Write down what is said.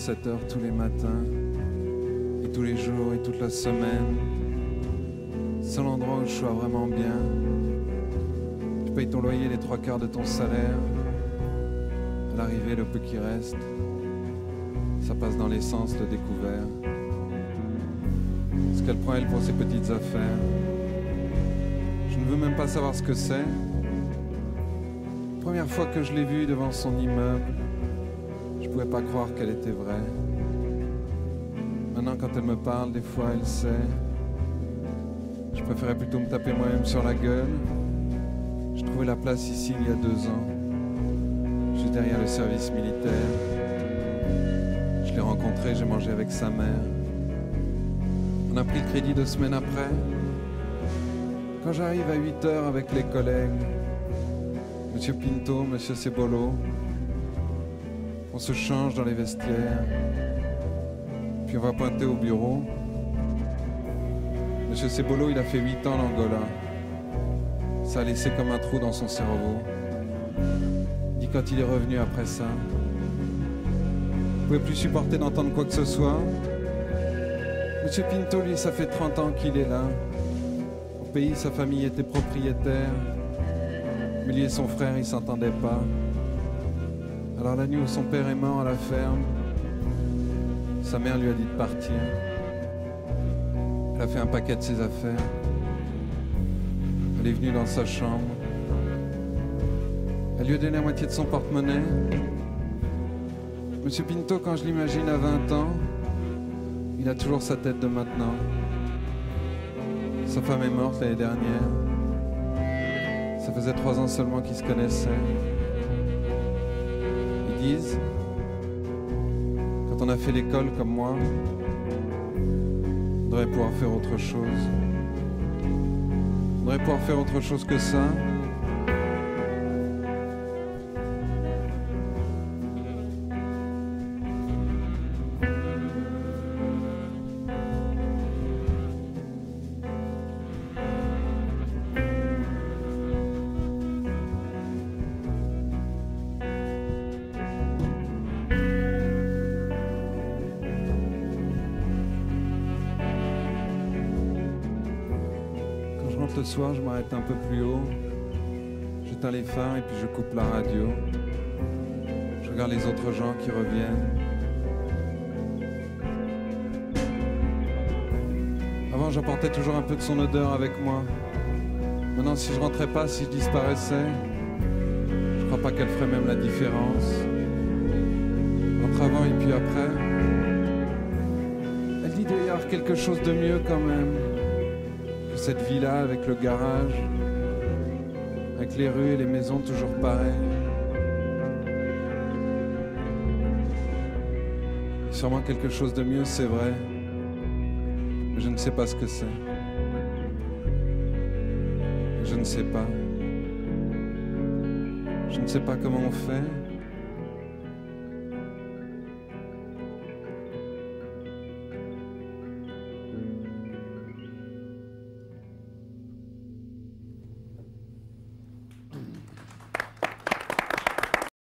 cette heure tous les matins, et tous les jours, et toute la semaine. Seul endroit où je sois vraiment bien. Tu payes ton loyer les 3/4 de ton salaire. À l'arrivée, le peu qui reste, ça passe dans l'essence, le découvert. Ce qu'elle prend, elle, pour ses petites affaires. Je ne veux même pas savoir ce que c'est. Première fois que je l'ai vue devant son immeuble, je pouvais pas croire qu'elle était vraie. Maintenant, quand elle me parle, des fois, elle sait. Je préférais plutôt me taper moi-même sur la gueule. Je trouvais la place ici il y a 2 ans. Juste derrière le service militaire. Je l'ai rencontrée, j'ai mangé avec sa mère. On a pris le crédit 2 semaines après. Quand j'arrive à 8 h avec les collègues, Monsieur Pinto, Monsieur Cebolo, on se change dans les vestiaires, puis on va pointer au bureau. Monsieur Cebolo, il a fait 8 ans l'Angola. Ça a laissé comme un trou dans son cerveau. Il dit quand il est revenu après ça, il ne pouvait plus supporter d'entendre quoi que ce soit. Monsieur Pinto, lui, ça fait 30 ans qu'il est là. Au pays, sa famille était propriétaire. Mais lui et son frère, ils s'entendaient pas. Alors la nuit où son père est mort à la ferme, sa mère lui a dit de partir. Elle a fait un paquet de ses affaires. Elle est venue dans sa chambre. Elle lui a donné la moitié de son porte-monnaie. Monsieur Pinto, quand je l'imagine à 20 ans, il a toujours sa tête de maintenant. Sa femme est morte l'année dernière. Ça faisait 3 ans seulement qu'ils se connaissaient. Ils disent, quand on a fait l'école comme moi, on devrait pouvoir faire autre chose. On devrait pouvoir faire autre chose que ça. Ce soir, je m'arrête un peu plus haut, j'éteins les phares et puis je coupe la radio. Je regarde les autres gens qui reviennent. Avant, j'apportais toujours un peu de son odeur avec moi. Maintenant, si je rentrais pas, si je disparaissais, je crois pas qu'elle ferait même la différence entre avant et puis après. Elle dit d'ailleurs quelque chose de mieux quand même. Cette vie-là avec le garage, avec les rues et les maisons toujours pareilles. Sûrement quelque chose de mieux, c'est vrai, mais je ne sais pas ce que c'est. Je ne sais pas. Je ne sais pas comment on fait.